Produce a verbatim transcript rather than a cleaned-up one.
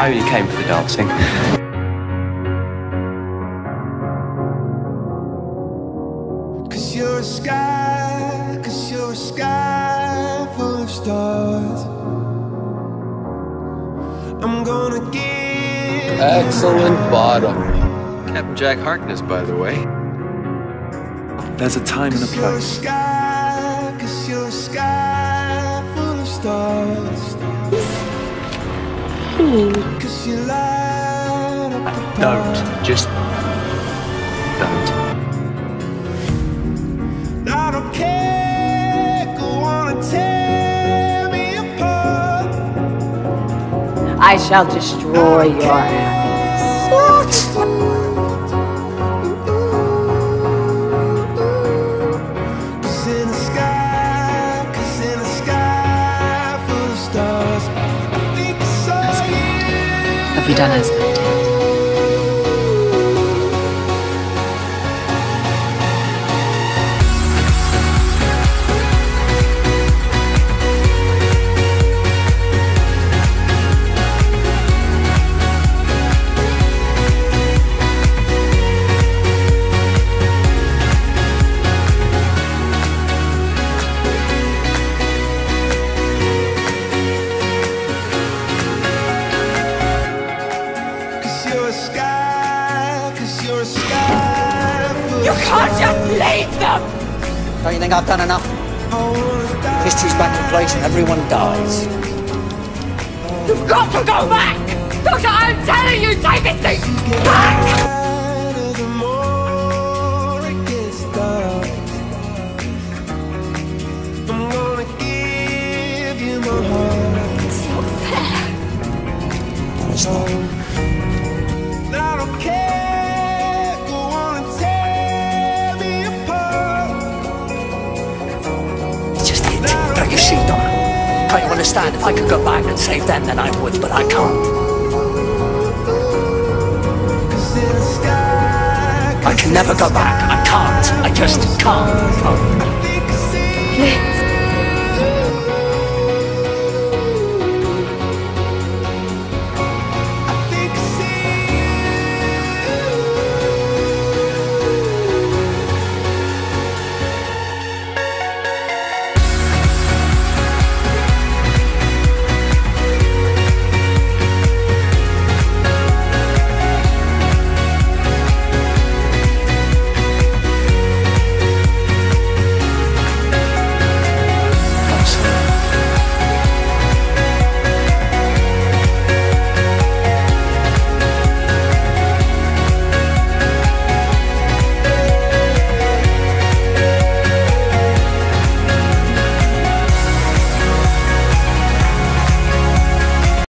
I only came for the dancing. Cause you're a sky, cause you're a sky full of stars. I'm gonna give. Excellent bottom. Captain Jack Harkness, by the way. There's a time and a place. Cause you're a sky full of stars. Cause you light up the don't, just don't. I don't care, go on and tear me apart. I shall destroy your happiness. What? Cause in the sky, cause in the sky full of stars. Have you done as I you can't just leave them! Don't you think I've done enough? History's back in place and everyone dies. You've got to go back! Doctor, I'm telling you, take this thing back! I'm gonna give you my heart. It's not fair. No, it's not. I don't care. Don't you see, Donna? Can't you understand? If I could go back and save them, then I would, but I can't. I can never go back. I can't. I just can't. Can't. Please.